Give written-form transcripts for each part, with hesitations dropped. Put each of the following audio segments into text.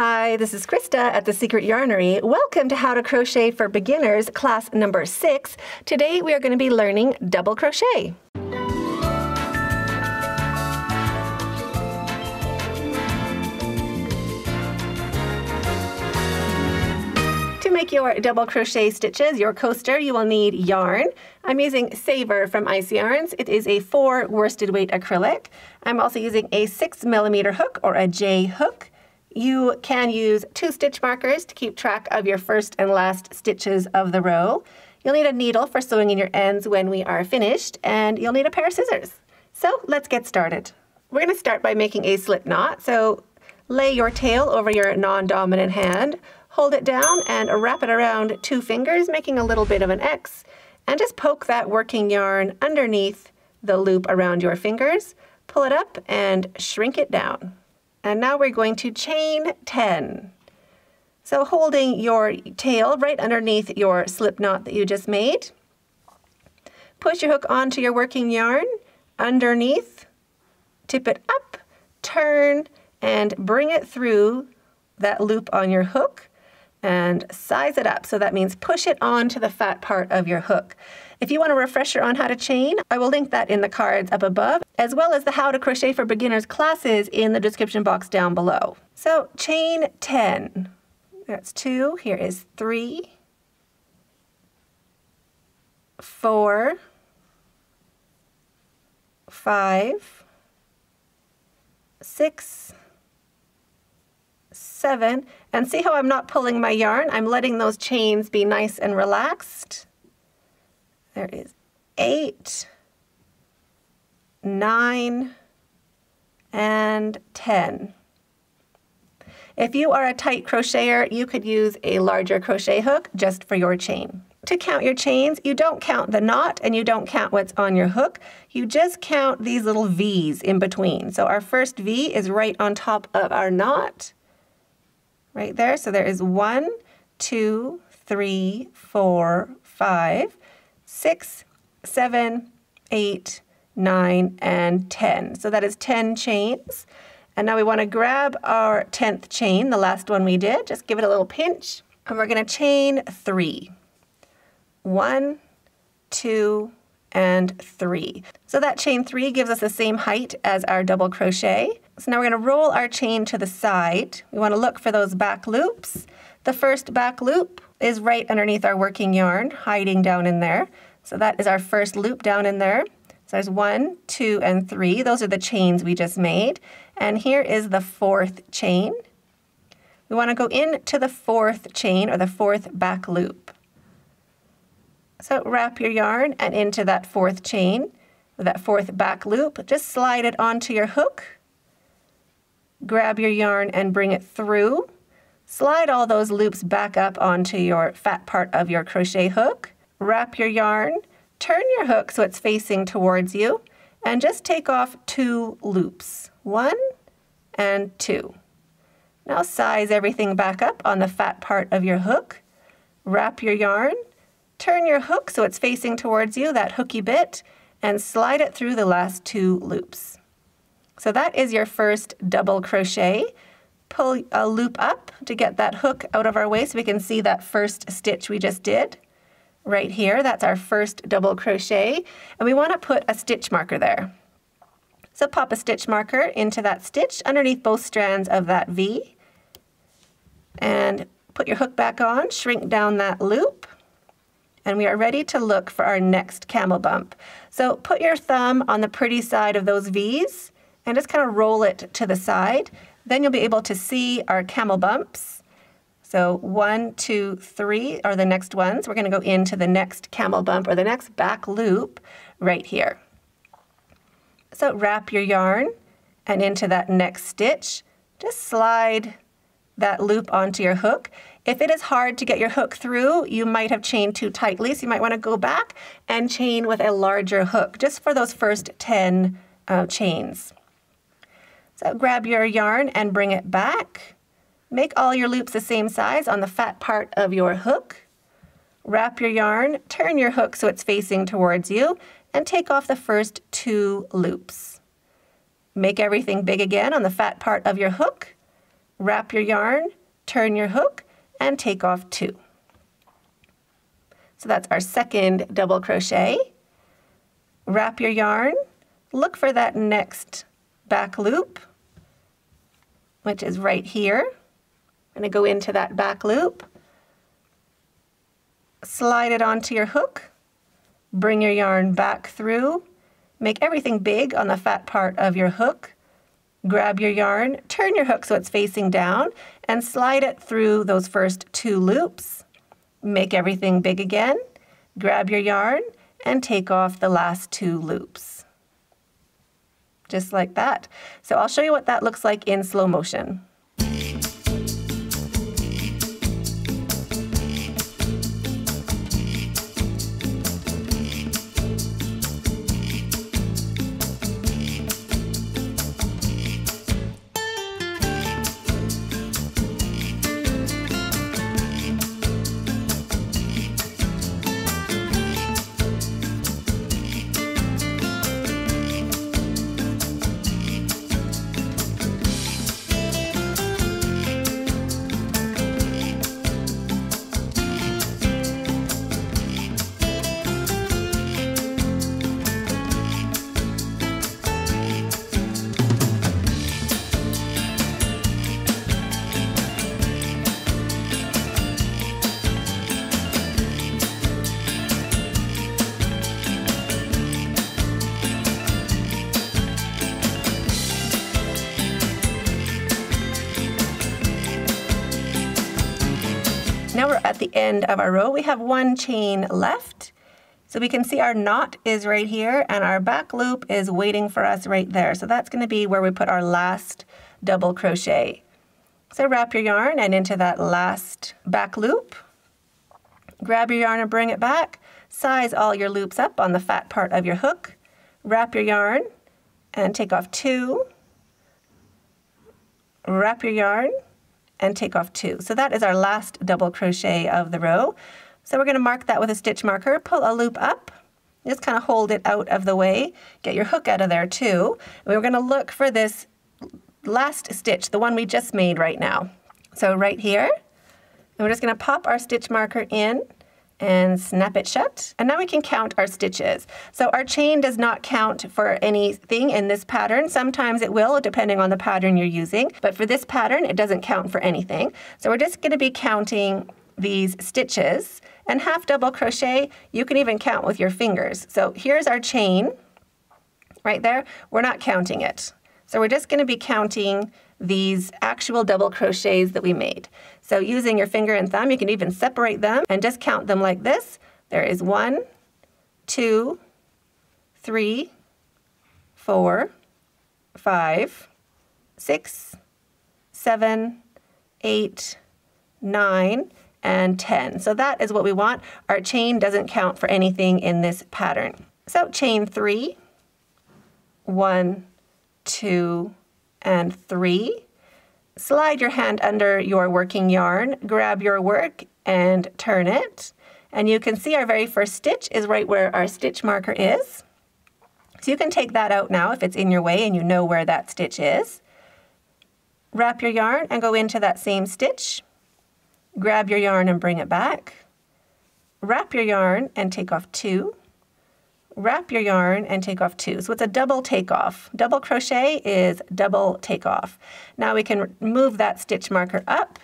Hi, this is Krista at The Secret Yarnery. Welcome to How to Crochet for Beginners, class number 6. Today we are going to be learning double crochet. To make your double crochet stitches, your coaster, you will need yarn. I'm using Saver from Icy Yarns. It is a 4 worsted weight acrylic. I'm also using a 6mm hook or a J hook. You can use 2 stitch markers to keep track of your first and last stitches of the row. You'll need a needle for sewing in your ends when we are finished, and you'll need a pair of scissors. So let's get started. We're going to start by making a slip knot. So lay your tail over your non-dominant hand, hold it down and wrap it around 2 fingers, making a little bit of an X, and just poke that working yarn underneath the loop around your fingers, pull it up and shrink it down. And now we're going to chain 10. So holding your tail right underneath your slip knot that you just made, push your hook onto your working yarn, underneath, tip it up, turn, and bring it through that loop on your hook and size it up. So that means push it onto the fat part of your hook. If you want a refresher on how to chain, I will link that in the cards up above, as well as the How to Crochet for Beginners classes in the description box down below. So chain 10. That's 2, here is 3, 4, 5, 6, 7, and see how I'm not pulling my yarn? I'm letting those chains be nice and relaxed. There is 8, 9, and 10. If you are a tight crocheter, you could use a larger crochet hook just for your chain. To count your chains, you don't count the knot and you don't count what's on your hook. You just count these little V's in between. So our first V is right on top of our knot, right there. So there is 1, 2, 3, 4, 5, 6, 7, 8, 9, and 10. So that is 10 chains. And now we want to grab our 10th chain, the last one we did, just give it a little pinch, and we're going to chain 3. 1, 2, and 3. So that chain 3 gives us the same height as our double crochet. So now we're going to roll our chain to the side. We want to look for those back loops. The first back loop is right underneath our working yarn, hiding down in there. So that is our first loop down in there. So there's 1, 2, and 3. Those are the chains we just made. And here is the 4th chain. We want to go into the 4th chain, or the 4th back loop. So wrap your yarn and into that 4th chain, or that 4th back loop. Just slide it onto your hook. Grab your yarn and bring it through. Slide all those loops back up onto your fat part of your crochet hook. Wrap your yarn, turn your hook so it's facing towards you, and just take off 2 loops, 1 and 2. Now size everything back up on the fat part of your hook. Wrap your yarn, turn your hook so it's facing towards you, that hooky bit, and slide it through the last 2 loops. So that is your first double crochet. Pull a loop up to get that hook out of our way so we can see that first stitch we just did. Right here, that's our first double crochet, and we want to put a stitch marker there. So pop a stitch marker into that stitch underneath both strands of that V, and put your hook back on, shrink down that loop, and we are ready to look for our next camel bump. So put your thumb on the pretty side of those V's and just kind of roll it to the side. Then you'll be able to see our camel bumps. So 1, 2, 3 are the next ones. We're going to go into the next camel bump, or the next back loop, right here. So wrap your yarn and into that next stitch. Just slide that loop onto your hook. If it is hard to get your hook through, you might have chained too tightly, so you might want to go back and chain with a larger hook, just for those first 10 chains. So grab your yarn and bring it back. Make all your loops the same size on the fat part of your hook. Wrap your yarn, turn your hook so it's facing towards you, and take off the first 2 loops. Make everything big again on the fat part of your hook. wrap your yarn, turn your hook, and take off 2. So that's our second double crochet. Wrap your yarn, look for that next back loop, which is right here. I'm going to go into that back loop, slide it onto your hook, bring your yarn back through, make everything big on the fat part of your hook, grab your yarn, turn your hook so it's facing down, and slide it through those first 2 loops. Make everything big again, grab your yarn, and take off the last 2 loops. Just like that. So I'll show you what that looks like in slow motion. Now we're at the end of our row. We have 1 chain left. So we can see our knot is right here and our back loop is waiting for us right there. So that's going to be where we put our last double crochet. So wrap your yarn and into that last back loop. Grab your yarn and bring it back. Size all your loops up on the fat part of your hook. Wrap your yarn and take off 2. Wrap your yarn and take off 2. So that is our last double crochet of the row. So we're going to mark that with a stitch marker, pull a loop up, just kind of hold it out of the way, get your hook out of there too. And we're going to look for this last stitch, the one we just made right now. So right here, and we're just going to pop our stitch marker in and snap it shut. And now we can count our stitches. So our chain does not count for anything in this pattern. Sometimes it will, depending on the pattern you're using, but for this pattern it doesn't count for anything. So we're just going to be counting these stitches. And half double crochet, you can even count with your fingers. So here's our chain right there. We're not counting it. So we're just going to be counting these actual double crochets that we made. So using your finger and thumb, you can even separate them and just count them like this. There is 1, 2, 3, 4, 5, 6, 7, 8, 9, and 10. So that is what we want. Our chain doesn't count for anything in this pattern. So chain 3, 1, 2, and 3. Slide your hand under your working yarn, grab your work and turn it. And you can see our very first stitch is right where our stitch marker is. So you can take that out now if it's in your way and you know where that stitch is. Wrap your yarn and go into that same stitch. Grab your yarn and bring it back. Wrap your yarn and take off 2. Wrap your yarn and take off 2. So it's a double takeoff. Double crochet is double takeoff. Now we can move that stitch marker up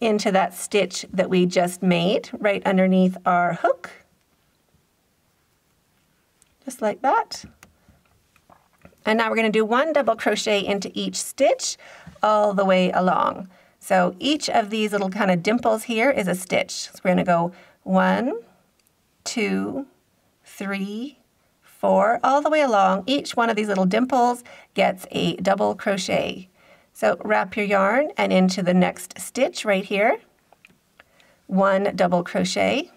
into that stitch that we just made right underneath our hook. Just like that. And now we're going to do 1 double crochet into each stitch all the way along. So each of these little kind of dimples here is a stitch. So we're going to go 1, 2, 3, 4, all the way along. Each one of these little dimples gets a double crochet. So wrap your yarn and into the next stitch right here. 1 double crochet.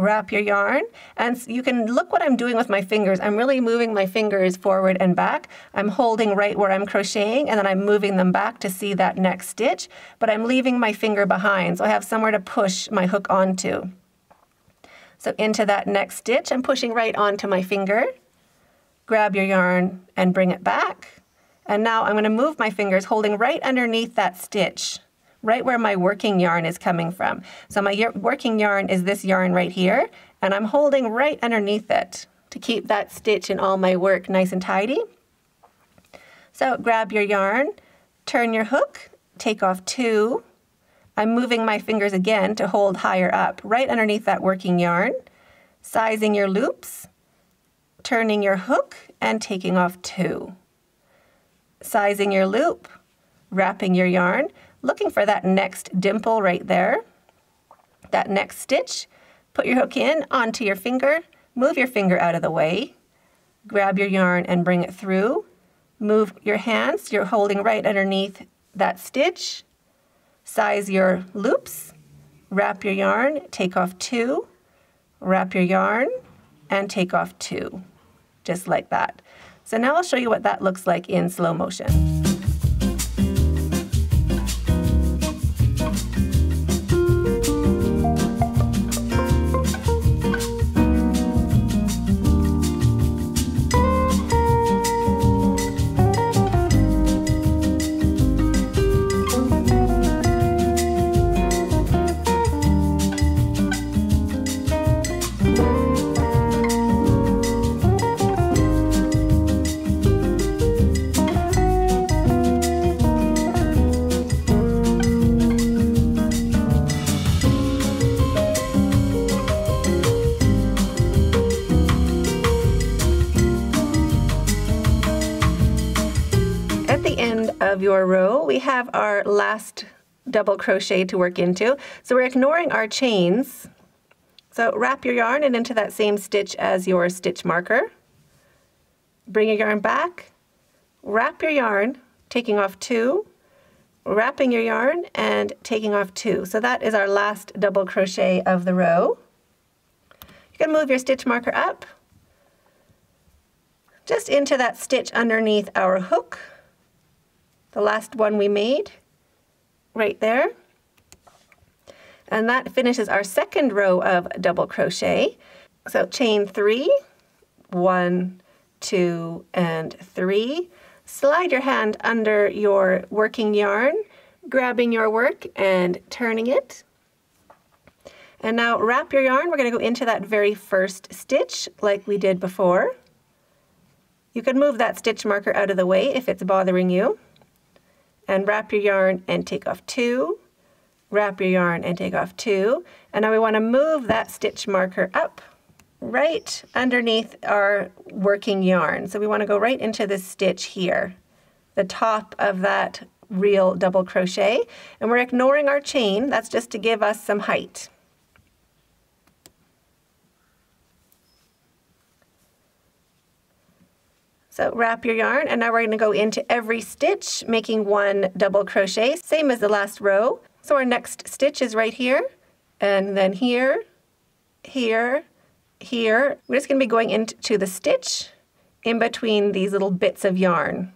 Wrap your yarn, and you can look what I'm doing with my fingers. I'm really moving my fingers forward and back. I'm holding right where I'm crocheting, and then I'm moving them back to see that next stitch, but I'm leaving my finger behind, so I have somewhere to push my hook onto. So into that next stitch, I'm pushing right onto my finger. grab your yarn and bring it back. And now I'm going to move my fingers holding right underneath that stitch, right where my working yarn is coming from. So my working yarn is this yarn right here, and I'm holding right underneath it to keep that stitch and all my work nice and tidy. So grab your yarn, turn your hook, take off two. I'm moving my fingers again to hold higher up, right underneath that working yarn, sizing your loops, turning your hook, and taking off two. Sizing your loop, wrapping your yarn, looking for that next dimple right there, that next stitch. Put your hook in onto your finger, move your finger out of the way, grab your yarn and bring it through, move your hands, you're holding right underneath that stitch, size your loops, wrap your yarn, take off two, wrap your yarn, and take off two, just like that. So now I'll show you what that looks like in slow motion. Your row, we have our last double crochet to work into. So we're ignoring our chains. So wrap your yarn and into that same stitch as your stitch marker. Bring your yarn back, wrap your yarn, taking off two, wrapping your yarn and taking off two. So that is our last double crochet of the row. You can move your stitch marker up just into that stitch underneath our hook. The last one we made, right there. And that finishes our second row of double crochet. So chain three, one, two, and three. Slide your hand under your working yarn, grabbing your work and turning it. And now wrap your yarn. We're going to go into that very first stitch like we did before. You can move that stitch marker out of the way if it's bothering you. And wrap your yarn and take off two, wrap your yarn and take off two, and now we want to move that stitch marker up right underneath our working yarn. So we want to go right into this stitch here, the top of that real double crochet, and we're ignoring our chain, that's just to give us some height. So wrap your yarn, and now we're going to go into every stitch, making one double crochet, same as the last row. So our next stitch is right here, and then here, here, here. We're just going to be going into the stitch in between these little bits of yarn.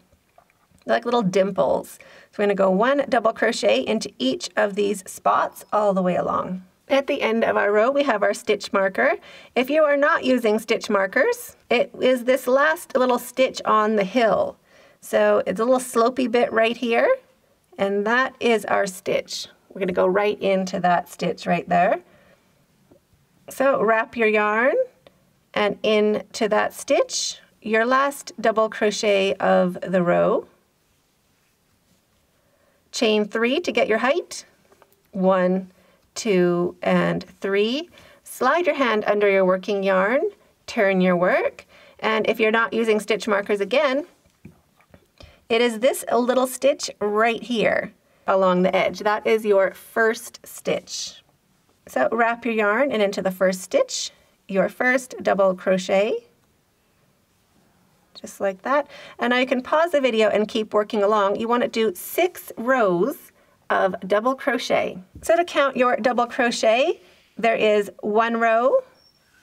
They're like little dimples. So we're going to go one double crochet into each of these spots all the way along. At the end of our row, we have our stitch marker. If you are not using stitch markers, it is this last little stitch on the hill. So it's a little slopey bit right here, and that is our stitch. We're going to go right into that stitch right there. So wrap your yarn and into that stitch, your last double crochet of the row. Chain three to get your height. One, two, and three. Slide your hand under your working yarn, turn your work, and if you're not using stitch markers again, it is this little stitch right here along the edge. That is your first stitch. So wrap your yarn and into the first stitch, your first double crochet, just like that. And now you can pause the video and keep working along. You want to do 6 rows of double crochet. So to count your double crochet, there is 1 row,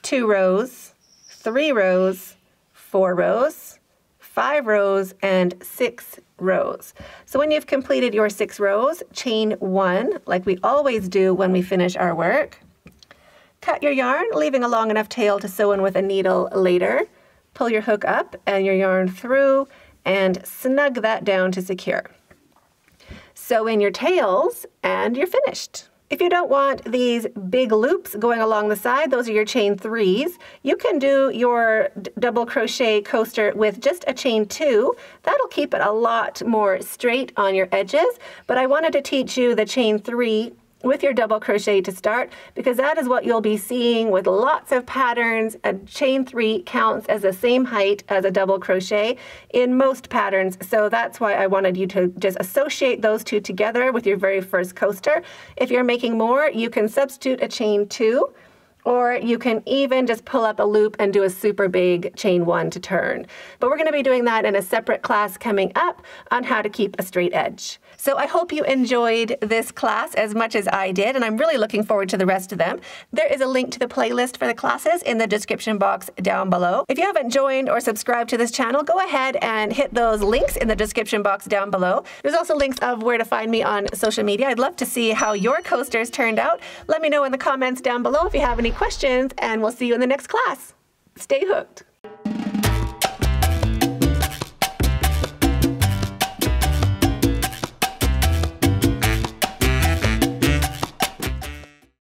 2 rows, 3 rows, 4 rows, 5 rows, and 6 rows. So when you've completed your 6 rows, chain 1 like we always do when we finish our work. Cut your yarn, leaving a long enough tail to sew in with a needle later. Pull your hook up and your yarn through and snug that down to secure. Sew in your tails and you're finished. If you don't want these big loops going along the side, those are your chain threes. You can do your double crochet coaster with just a chain two. That'll keep it a lot more straight on your edges, but I wanted to teach you the chain three with your double crochet to start, because that is what you'll be seeing with lots of patterns. A chain three counts as the same height as a double crochet in most patterns, so that's why I wanted you to just associate those two together with your very first coaster. If you're making more, you can substitute a chain two, or you can even just pull up a loop and do a super big chain one to turn. But we're gonna be doing that in a separate class coming up on how to keep a straight edge. So I hope you enjoyed this class as much as I did, and I'm really looking forward to the rest of them. There is a link to the playlist for the classes in the description box down below. If you haven't joined or subscribed to this channel, go ahead and hit those links in the description box down below. There's also links of where to find me on social media. I'd love to see how your coasters turned out. Let me know in the comments down below if you have any questions, and we'll see you in the next class. Stay hooked.